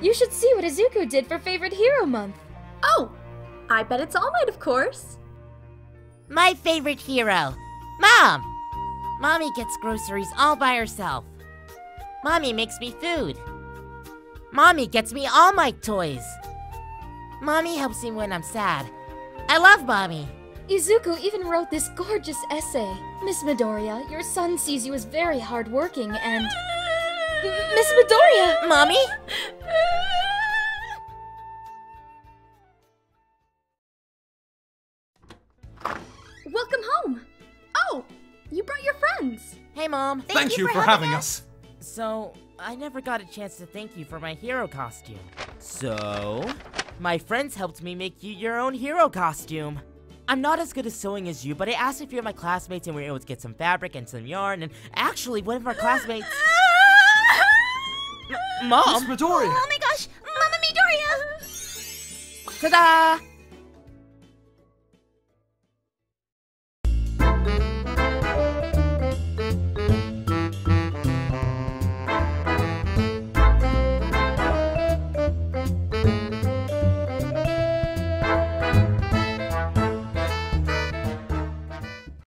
You should see what Izuku did for Favorite Hero Month. Oh, I bet it's All Might, of course. My favorite hero, Mom. Mommy gets groceries all by herself. Mommy makes me food. Mommy gets me All Might toys. Mommy helps me when I'm sad. I love Mommy. Izuku even wrote this gorgeous essay. Miss Midoriya, your son sees you as very hardworking and... Miss Midoriya! Mommy? Welcome home! Oh, you brought your friends! Hey, Mom. Thank you for having us! So, I never got a chance to thank you for my hero costume. So, my friends helped me make you your own hero costume. I'm not as good at sewing as you, but I asked if you're my classmates and we were able to get some fabric and some yarn, and actually, one of our classmates... Mom! Miss Midoriya! Oh my gosh! Mama Midoriya! Ta-da!